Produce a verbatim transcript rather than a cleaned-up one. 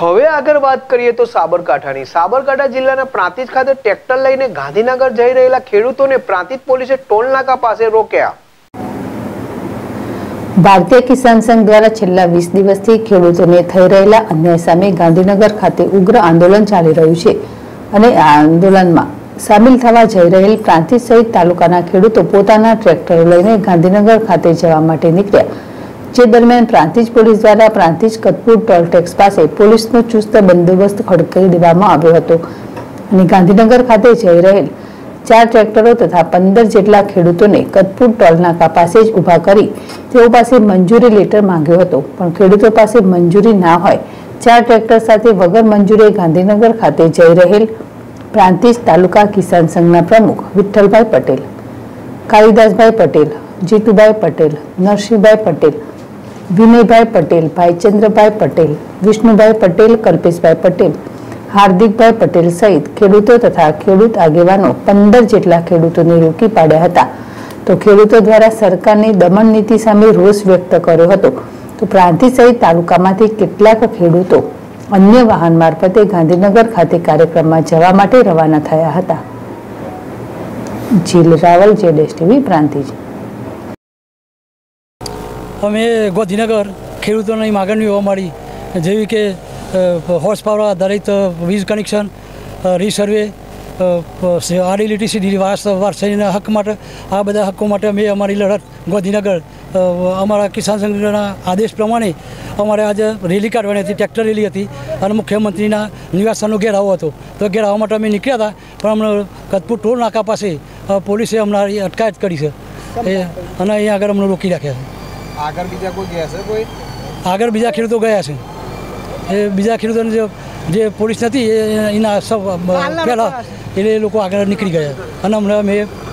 હવે આગળ વાત કરીએ તો સાબરકાંઠાની સાબરકાંઠા જિલ્લાના પ્રાંતિજ ખાતે ટ્રેક્ટર લઈને ગાંધીનગર જઈ રહેલા ખેડૂતોને પ્રાંતિજ પોલીસે ટોલનાકા પાસે રોક્યા. ભારતીય કિસાન સંઘ દ્વારા છેલ્લા વીસ દિવસથી ખેડૂતોને થઈ રહેલા અન્યાય સામે ગાંધીનગર ખાતે ઉગ્ર આંદોલન ચાલી રહ્યું છે અને આ આંદોલનમાં સામેલ થવા જઈ રહેલ પ્રાંતિજ સહિત તાલુકાના ખેડૂતો પોતાના ટ્રેક્ટરો લઈને ગાંધીનગર ખાતે જવા માટે નીકળ્યા. જે દરમિયાન પ્રાંતિજ પોલીસ દ્વારા પ્રાંતિજ કતપુર ટોલ ટેક્સ પાસે પોલીસનો ચુસ્ત બંદોબસ્ત ખડકાવી દેવામાં આવ્યો હતો અને ગાંધીનગર ખાતે જઈ રહેલ ચાર ટ્રેક્ટરો તથા પંદર જેટલા ખેડૂતોને કતપુર ટોલ નાકા પાસે જ ઊભા કરી તેઓ પાસે મંજૂરી લેટર માંગ્યો હતો, પણ ખેડૂતો પાસે મંજૂરી ના હોય ચાર ટ્રેક્ટર સાથે વગર મંજૂરીએ ગાંધીનગર ખાતે જઈ રહેલ પ્રાંતિજ તાલુકા કિસાન સંઘના પ્રમુખ વિઠ્ઠલભાઈ પટેલ, કાલીદાસભાઈ પટેલ, જીતુભાઈ પટેલ, નરશીભાઈ પટેલ, विनयभाई पटेल, भाईचंद्रभाई पटेल, विष्णुभाई पटेल, कल्पेशभाई पटेल, हार्दिकभाई पटेल सहित खेडूतो तथा खेडूत आगेवानो पंदर जेटला खेडूतोने रोकी पाड्या हता. तो खेडूतो द्वारा सरकारनी दमन नीति सामे रोष व्यक्त कर्यो हतो. तो प्रांतिज सहित तालुकामांथी केटलाक खेडूतो अन्य वाहन मार्फते गांधीनगर खाते कार्यक्रममां जवा माटे रवाना थया हता. जील रावल, जेडेश टीवी, प्रांतिज. अमे गांधीनगर खेडूतोनी मागणी होवा मळी जेवी के हॉर्स पावर आधारित वीज connection resurvey R L T C D वारसाईना हक माटे आ बधा हक्को माटे अमे अमारी लढत गांधीनगर अमारा किसान संघटना आदेश प्रमाणे अमारे आज रेली काढवानी हती, ट्रेक्टर रेली हती अने मुख्यमंत्रीना निवासनो घेराव हतो. तो घेराव माटे अमे निकळ्या हता, पण अमने कतपुर टोल नाका पासे पोलीसे अमरी अटकायत करी छे अने अहीं आगळ अमने रोकी राख्या छे. आगर बीजा कोई गया है कोई आगर बीजा खेडूतो गया है ये बीजा खेडूतो जो जो पुलिस थी ये इना सब पहला ये लोग आगर निकली गया अने हमने